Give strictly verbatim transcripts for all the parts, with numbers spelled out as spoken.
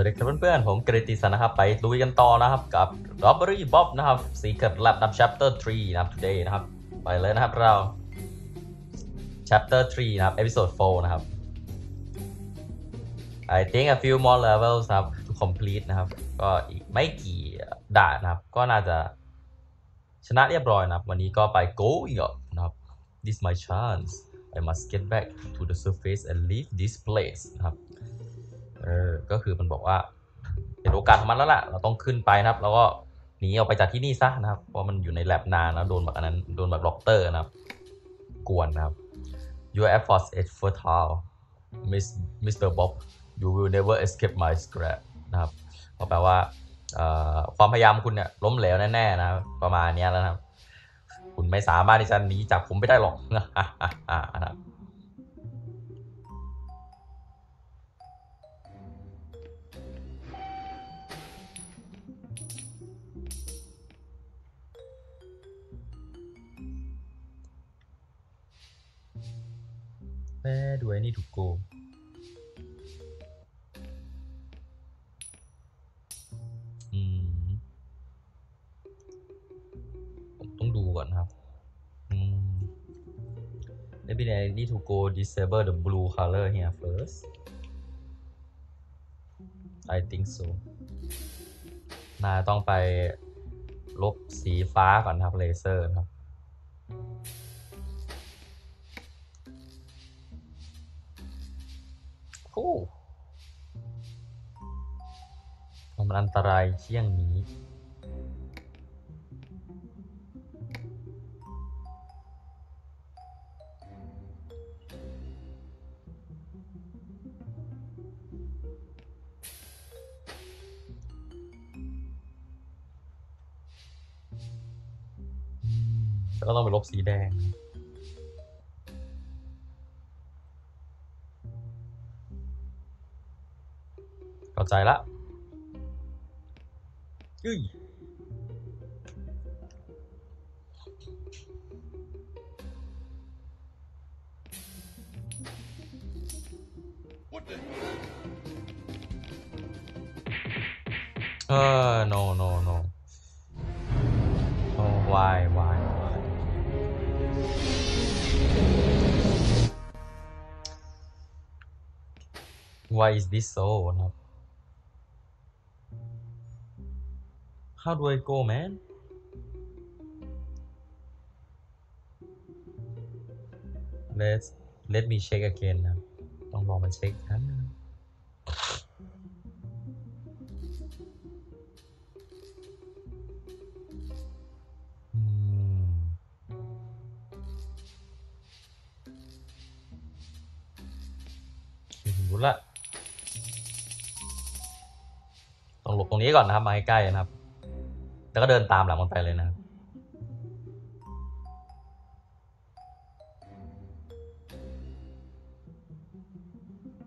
สวัสดีครับเพื่อนๆผมกฤติสันนะครับไปลุยกันต่อนะครับกับ Robbery Bob นะครับ Secret Lab นะครับ Chapter สาม นะครับ Today นะครับไปเลยนะครับเรา Chapter สาม นะครับ Episode สี่ นะครับ I think a few more levels นะครับ to complete นะครับก็อีกไม่กี่ด่านนะครับก็น่าจะชนะเรียบร้อยนะครับวันนี้ก็ไป going up นะครับ This my chance I must get back to the surface and leave this place นะครับเออก็คือมันบอกว่าเป็นโอกาสของมันแล้วล่ะเราต้องขึ้นไปนะครับแล้วก็หนีออกไปจากที่นี่ซะนะครับเพราะมันอยู่ในแลบนานแล้วโดนแบบนั้นโดนแบบล็อกเตอร์นะครับกวนนะครับ Your efforts are futile, Mister Bob. You will never escape my scrap นะครับก็แปลว่าความพยายามคุณเนี่ยล้มเหลวแน่ๆนะประมาณนี้แล้วนะครับคุณไม่สามารถที่จะหนีจากผมไปได้หรอกนะครับWhere do I need to go? อืมผมต้องดูก่อนครับอืม Maybe I need to go disable the blue color here first. I think so. น่าต้องไปลบสีฟ้าก่อนครับเลเซอร์ครับมันอันตรายเที่ยงนี้แล้วก็ต้องไปลบสีแดงเข้าใจละอุ้ยเออ no no no no why why why why is this so นะครับHow do I go, man? Let's let me check again นะต้องลองมันเช็คครับรู้ละต้องหลบตรงนี้ก่อนนะครับมาใกล้ๆนะครับแล้วก็เดินตามหลังมันไปเลยน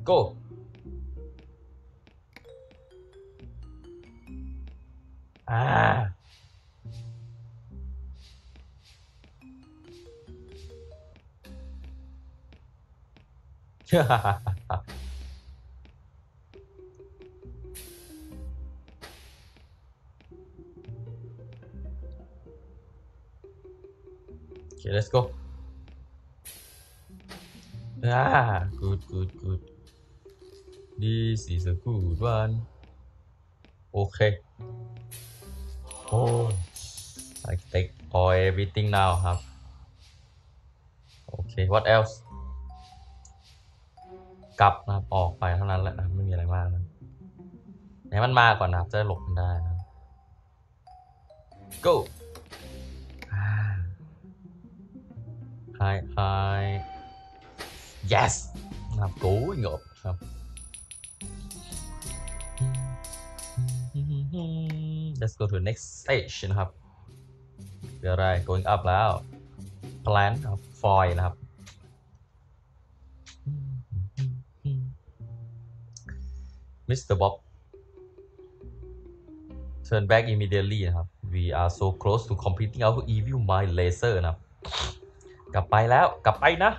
ะครับโก้อ่าเชื่อOkay, let's go. Ah, good, good, good. This is a good one. Okay. Oh, I take all everything now, huh? Okay, what else? กลับนะครับออกไปเท่านั้นแหละนะไม่มีอะไรมากนะไหนมันมาก่อนนะครับจะหลบมันได้นะ Go.Hi hi yes นะครับ going up ครับ let's go to the next stage นะครับคืออะไร going up แล้ว plant ครับ foil นะครับ Mister Bob turn back immediately นะครับ we are so close to completing our evil mind laser นะครับกลับไปแล้วกลับไปนะ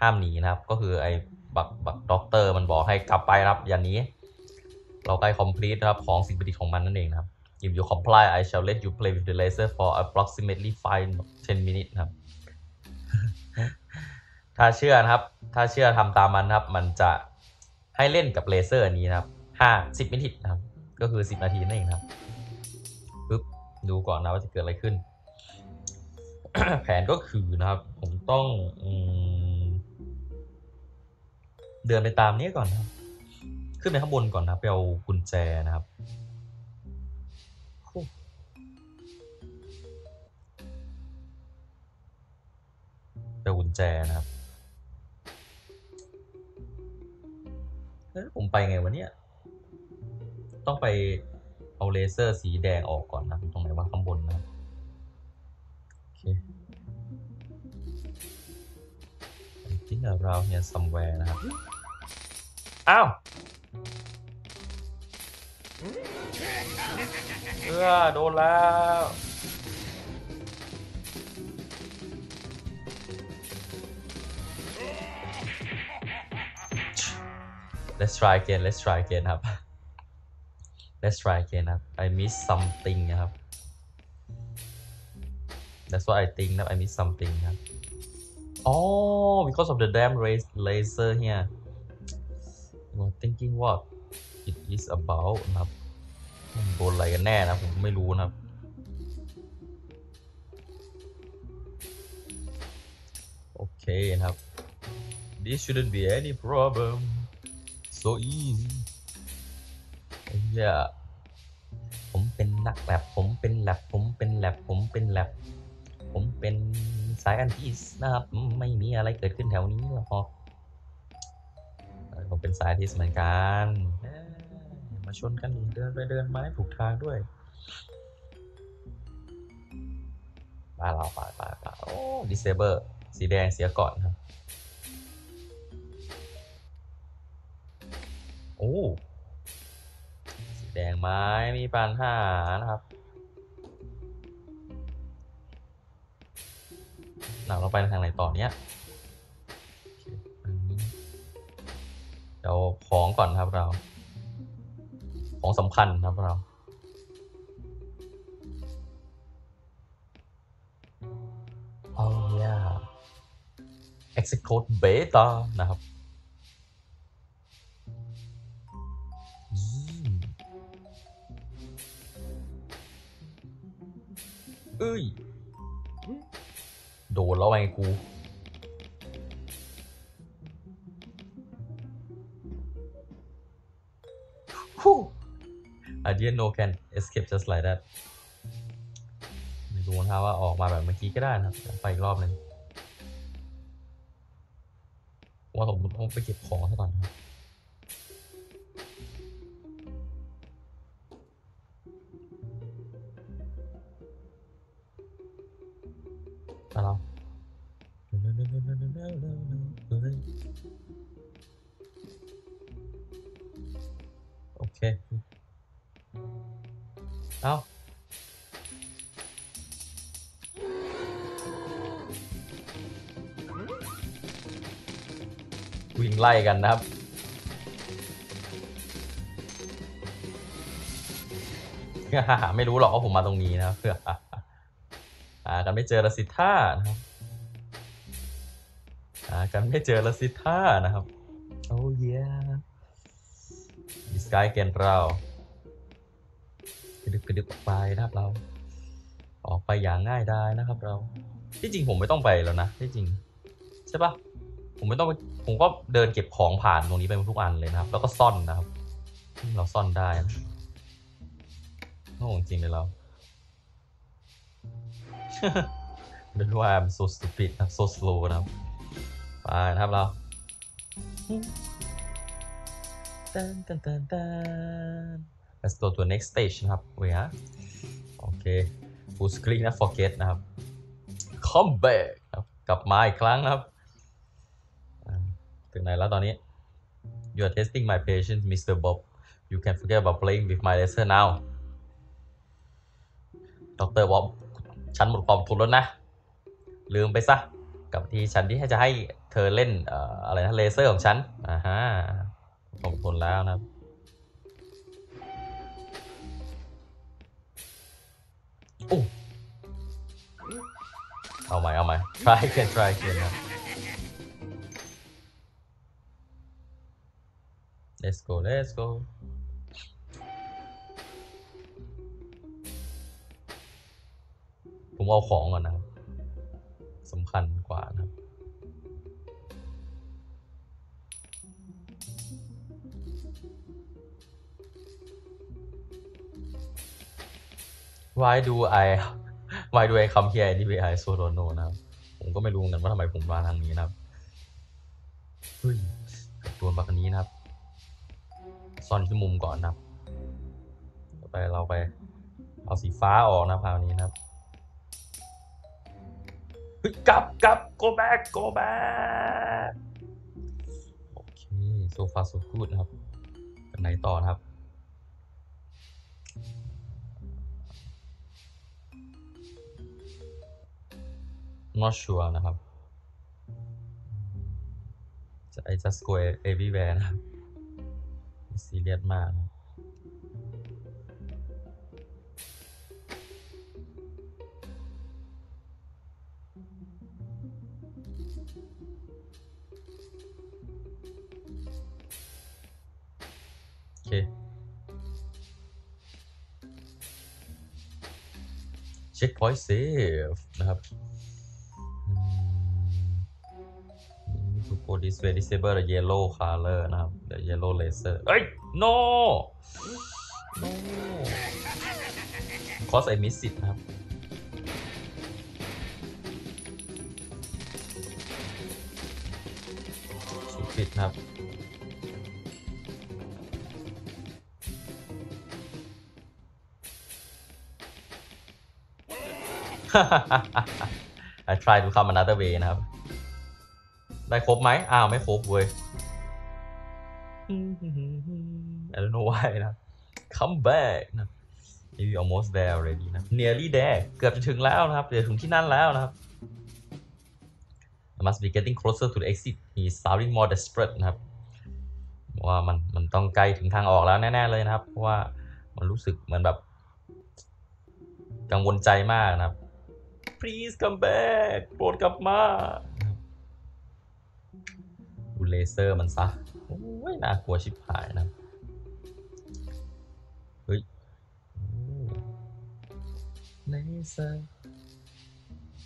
ห้ามหนีนะครับก็คือไอ้บักบักด็อกเตอร์มันบอกให้กลับไปครับอย่าหนี เราใกล้ complete นะครับของสิ่งประดิษฐ์ของมันนั่นเองนะครับ If you comply I shall let you play with the laser for approximately five to ten minutes นะครับ ถ้าเชื่อนะครับถ้าเชื่อทำตามมันนะครับมันจะให้เล่นกับเลเซอร์นี้นะครับห้าสิบนาทีนะครับก็คือสิบนาทีนั่นเองครับปึ๊บดูก่อนนะว่าจะเกิดอะไรขึ้น แผนก็คือนะครับผมต้องอืมเดินไปตามนี้ก่อนนะครับขึ้นไปข้างบนก่อนนะไปเอากุญแจนะครับไปเอากุญแจนะครับเฮ้ยผมไปไงวะเนี่ยต้องไปเอาเลเซอร์สีแดงออกก่อนนะตรงไหนว่าข้างบนนะโอเค I think around here somewhere นะครับอ้าวเออโดนแล้วLet's try again Let's try again ครับ Let's try again ครับ I miss something นะครับ That's what I think นะ I miss something ครับ Oh because of the damn laser here I'm thinking what it is about นะครับโดนอะไรกันแน่นะผมไม่รู้นะครับโอเคนะครับ This shouldn't be any problem so easy อย่าผมเป็นนักแลบผมเป็นแลบผมเป็นแลบผมเป็นแลบผมเป็นสายอันที่นะครับไม่มีอะไรเกิดขึ้นแถวนี้หรอกผมเป็นสายที่เหมือนกันมาชนกันเดินไปเดินมาให้ถูกทางด้วยมาเราไปไปไปโอ้ดิเซเบอร์สีแดงเสียก่อนครับโอ้สีแดงไม้มีปัญหานะครับหนักเราไปทางไหนต่อเนี้ยเดี๋ยวของก่อนครับเราของสำคัญครับเราโอ้ย execute beta นะครับเอ้ยโดนแล้วไงกูฮู้ I didn't know can escape just like that ไม่รู้นะว่าออกมาแบบเมื่อกี้ก็ได้นะครับไปอีกรอบหนึ่งว่าผมต้องไปเก็บของซะก่อนครับเราโอเคเอาวิ่งไล่กันนะครับไม่รู้หรอกว่าผมมาตรงนี้นะเพื่อหากันไม่เจอละสิท่านะครับหากันไม่เจอละสิท่านะครับโอ้ยดิสกายแกนเรากระดึบกระดึบออกไปนะครับเราออกไปอย่างง่ายได้นะครับเราที่จริงผมไม่ต้องไปแล้วนะที่จริงใช่ปะผมไม่ต้องไปผมก็เดินเก็บของผ่านตรงนี้ไปทุกอันเลยนะครับแล้วก็ซ่อนนะครับเราซ่อนได้โง่จริงเลยเราไม่รู้ว่า I'm so stupid นะ so slow นะครับไปนะครับเราตันตันตันตัน let's go to the next stage นะครับเว้ยฮะโอเค full screen นะ forget นะครับ come back ครับกลับมาอีกครั้งนะครับถึงไหนแล้วตอนนี้ you are testing my patience มิสเตอร์ Bob you can forget about playing with my laser now ด็อกเตอร์ Bobฉันหมดความทุนแล้วนะลืมไปซะกับที่ฉันที่จะให้เธอเล่นอะไรนะเลเซอร์ของฉันอ่าฮะหมดทุนแล้วนะครับ Oh. Oh my, oh my. Try again, try again. Yeah. Let's go, let's go. I'll take it first. สำคัญกว่านะครับWhy do I Why do I come here anyway I so don't know นะครับผมก็ไม่รู้เหมือนกันว่าทำไมผมมาทางนี้นะครับเฮ้ยตัวบักนี้นะครับซ่อนที่มุมก่อนนะครับต่อไปเราไปเอาสีฟ้าออกนะคราวนี้นะครับกลับกลับ go back go back โอเค so far so good นะครับไปไหนต่อครับnot sure นะครับ I just go everywhere นะครับซีเรียสมากเช็คพอยต์เซฟนะครับ to go this way disable the yellow color นะครับ the yellow laser เอ้ย no no cause I miss it นะครับปิดนะครับI try to come another way นะครับได้ครบไหมอ้าวไม่ครบเว้ย I don't know why นะ come back นะ you almost there already นะ nearly there เกือบจะถึงแล้วนะครับเดี๋ยวถึงที่นั่นแล้วนะครับ I must be getting closer to the exit he's sounding more desperate นะครับว่ามันมันต้องใกล้ถึงทางออกแล้วแน่ๆเลยนะครับเพราะว่ามันรู้สึกเหมือนแบบกังวลใจมากนะครับ please come back โปรดกลับมาดูเลเซอร์มันซะโอ้ยน่ากลัวชิบหายนะเฮ้ยเลเซอร์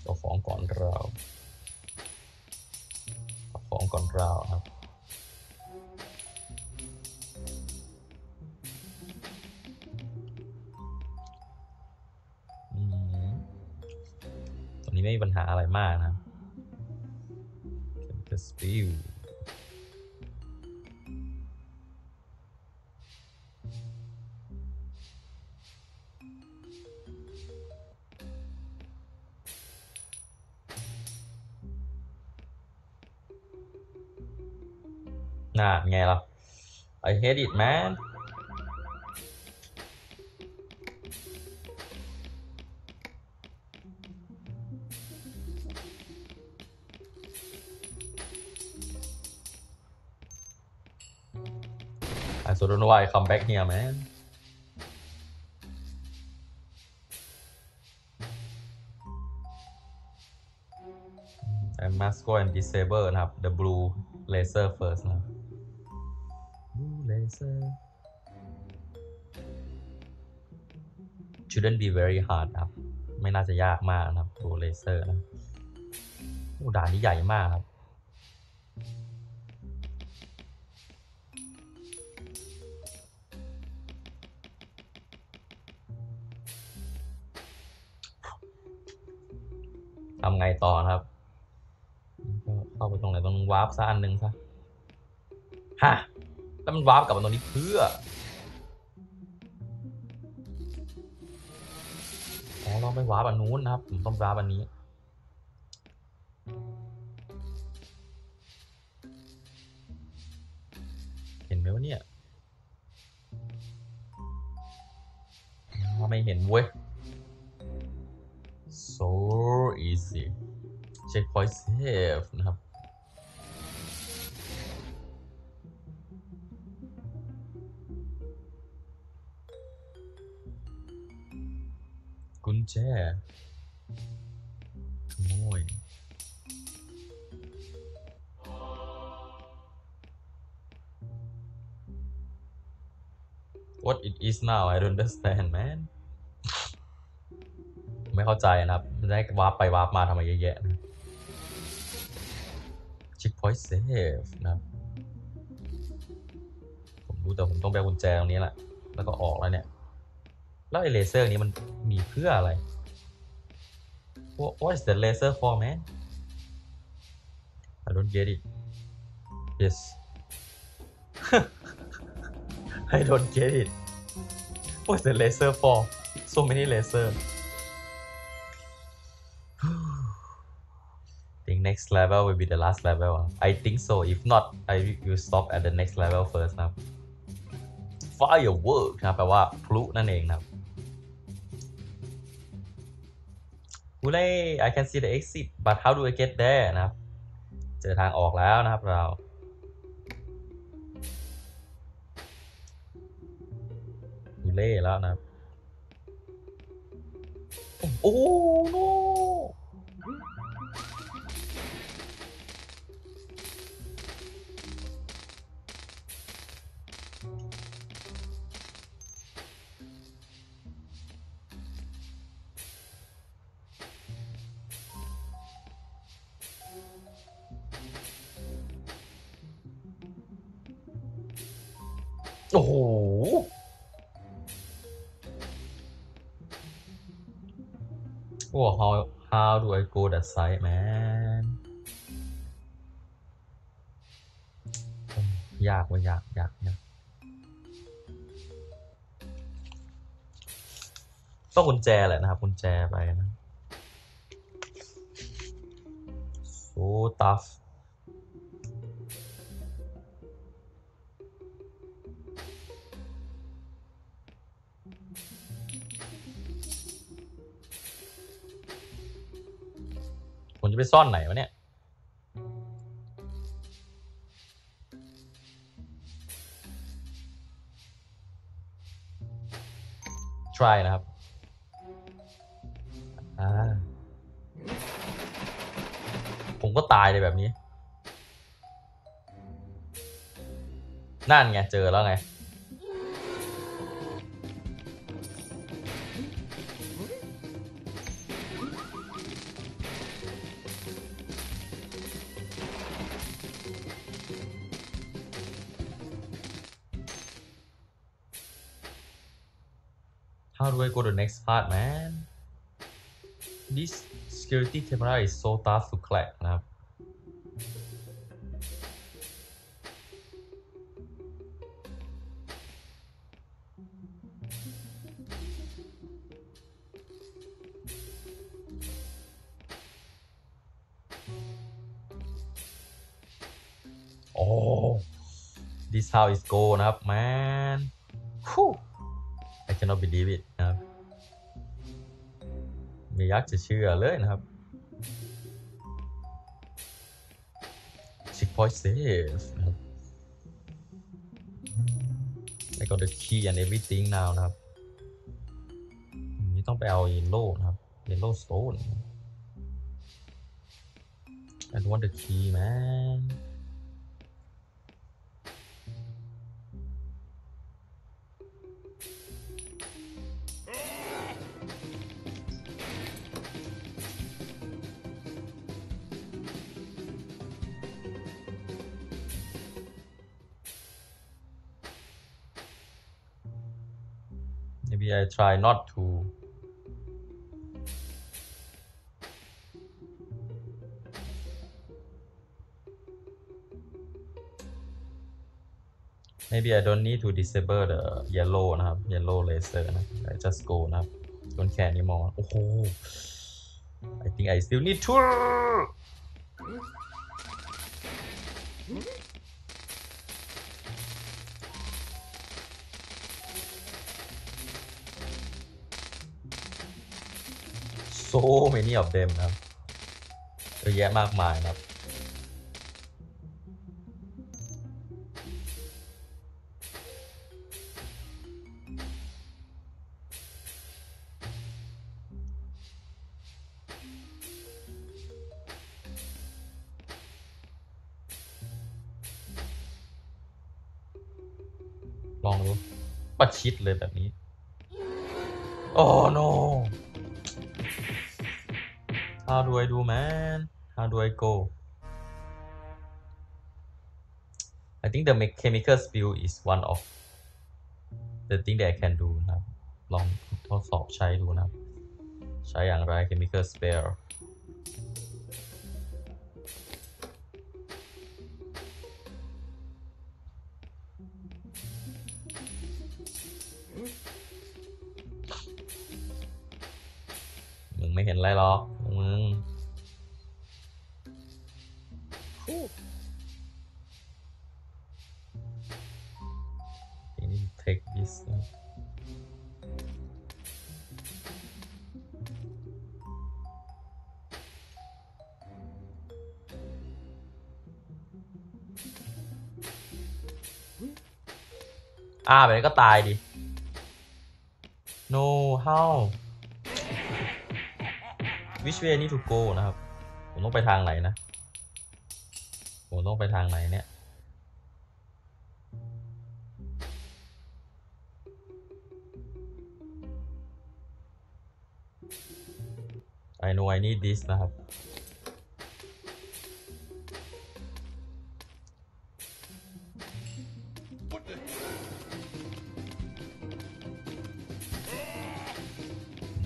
เอาของก่อนเราเอาของก่อนเราครับไม่มีปัญหาอะไรมากนะ Chemical Spill น่าไงล่ะ I hate it man I don't know why I come back here, man. I must go and disable the blue laser first. Blue laser shouldn't be very hard. ไม่น่าจะยากมากนะครับ blue laser นะโอ้ด่านนี้ใหญ่มากครับทำไงต่อครับก็เข้าไปตรงไหนต้องวาร์ปซะอันหนึ่งซะฮะแล้วมันวาร์ปกลับมาตรงนี้เพื่ออ๋อเราไม่วาร์ปอันนู้นนะครับผมต้องวาร์ปอันนี้เห็นไหมวะเนี่ยไม่เห็นเว้ยso easy checkpoint safe นะครับกุญ ญแจขโมยWhat it is now I don't understand man ไม่เข้าใจนะครับได้วาร์ปไปวาร์ปมาทำไมเยอะแยะนะ Checkpoint safe นะครับผมรู้แต่ผมต้องไปกุญแจตรงนี้แหละแล้วก็ออกแล้วเนี่ยแล้วไอ้เลเซอร์นี้มันมีเพื่ออะไร What is the laser for man I don't get it Yes I don't get it. What's the laser for? So many laser. The next level will be the last level. I think so. If not, I will stop at the next level first. Now, firework. Now, แปลว่าพลุนั่นเองนะ Ulay, I can see the exit, but how do I get there? นะเจอทางออกแล้วนะครับเราเล่แล้วนะโอ้โห noโอ้โหOh, how how do I go that side, man? ยากว่ะยากยากยากต้องกุญแจแหละนะครับกุญแจไปนะ so toughไปซ่อนไหนวะเนี่ยทรายนะครับผมก็ตายเลยแบบนี้นั่นไงเจอแล้วไงHow do I go to the next part, man? This security camera is so tough to crack นะครับ Oh, this how it go นะครับ man. Whew. I cannot believe it.ไม่อยากจะเชื่อเลยนะครับ Checkpoint safe นะครับ I got the key and everything now นะครับนี่ต้องไปเอา yellow นะครับ yellow stone I want the key man Maybe I try not to. Maybe I don't need to disable the yellow นะครับ yellow laser นะ I just go นะครับ don't care anymore โอ้โห I think I still need to so many of them นะครับเยอะแยะมากมายนะครับ ลองดูประชิดเลยแบบนี้โอ้ no how do I do man how do I go I think the chemical spill is one of the thing that I can do นะครับลองทดสอบใช้ดูนะครับใช้อย่างไร chemical spillไม่เห็นไรหรอกมึงนี่ take this อ่าแบบนี้ก็ตายดิ no how which way I need to go นะครับผมต้องไปทางไหนนะผมต้องไปทางไหนเนี่ยไอโน่ไอ need this นะครับ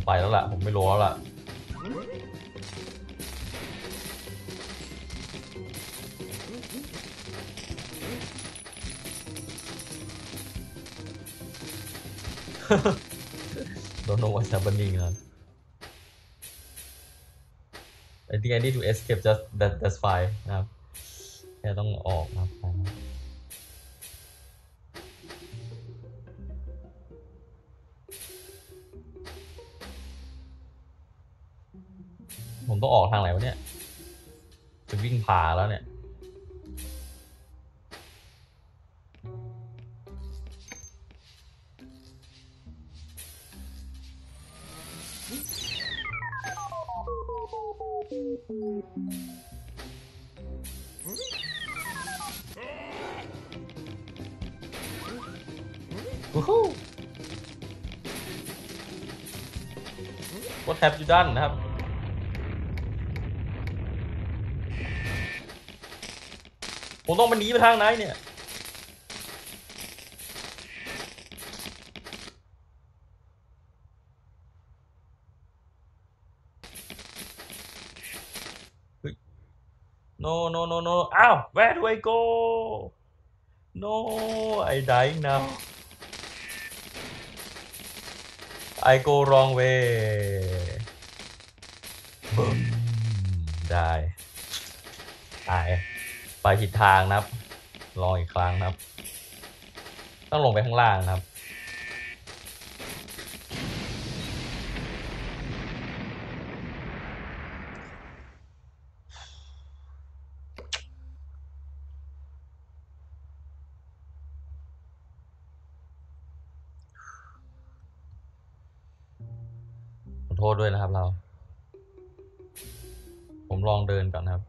ไปแล้วล่ะผมไม่รู้แล้วล่ะDon't know what's happening. Huh? I think I need to escape. Just that. That's fine. นะครับแค่ต้องออกนะครับผมต้องออกทางไหนวะเนี่ยจะวิ่งผ่าแล้วเนี่ยWhat have you done นะครับผมต้องมันหนีไปทางไหนเนี่ยNo no no no อ้าว where do I go no I dying now I go wrong way บึ้มได้ตายไปผิดทางนะครับลองอีกครั้งนะครับต้องลงไปข้างล่างนะครับโทษด้วยนะครับเราผมลองเดินก่อนนะครับ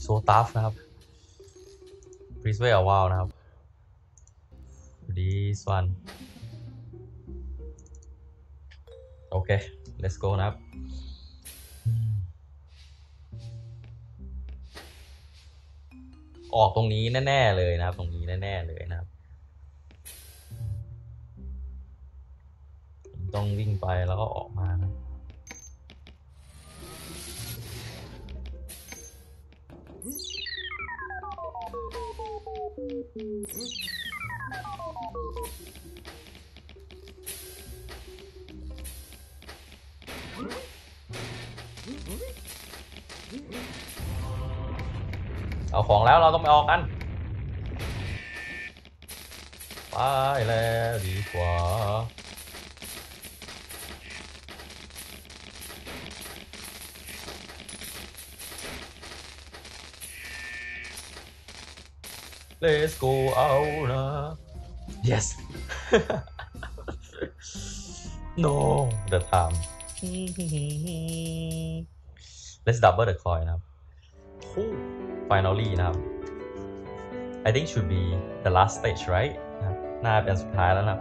โซตัฟนะครับ Please wait a while นะครับ This one โอเค let's go นะครับออกตรงนี้แน่ๆเลยนะครับตรงนี้แน่ๆเลยนะครับต้องวิ่งไปแล้วก็ออกมานะเอาของแล้วเราต้องไปออกกันไปแล้วดีกว่าLet's go out นะ Yes No the time Let's double the coin นะครับ Finally นะครับ I think should be the last stage right นะครับน่าเป็นสุดท้ายแล้วนะครับ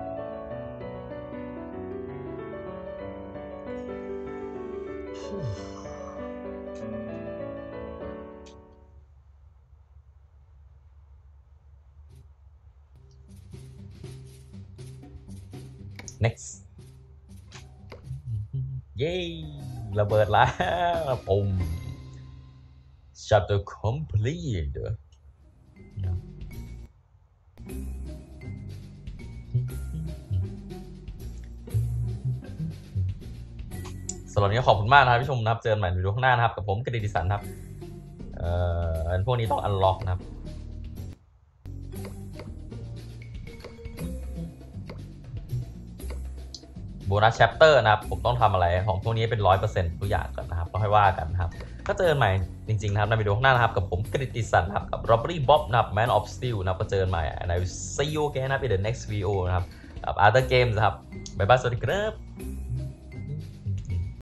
next เย้ระเบิดแล้วปุ่ม chapter complete สำหรับวันนี้ขอบคุณมากนะครับพี่ชมนะครับเจอกันใหม่ในวิดีโอข้างหน้านะครับกับผมกฤติดิสันครับเอ่อพวกนี้ต้อง unlock นะครับโบนัสแชปเตอร์นะครับผมต้องทำอะไรของพวกนี้เป็น หนึ่งร้อยเปอร์เซ็นต์ ตัวอย่างก่อนนะครับก็ค่อยว่ากันนะครับถ้าเจอใหม่จริงๆนะครับในวิดีโอข้างหน้านะครับกับผมกฤติสันครับกับ Robbery Bob นะครับ Man of Steel นะครับก็เจอใหม่ใน See you again นะ in the next video นะครับกับ Other Games นะครับบ๊ายบายสวัสดีครับ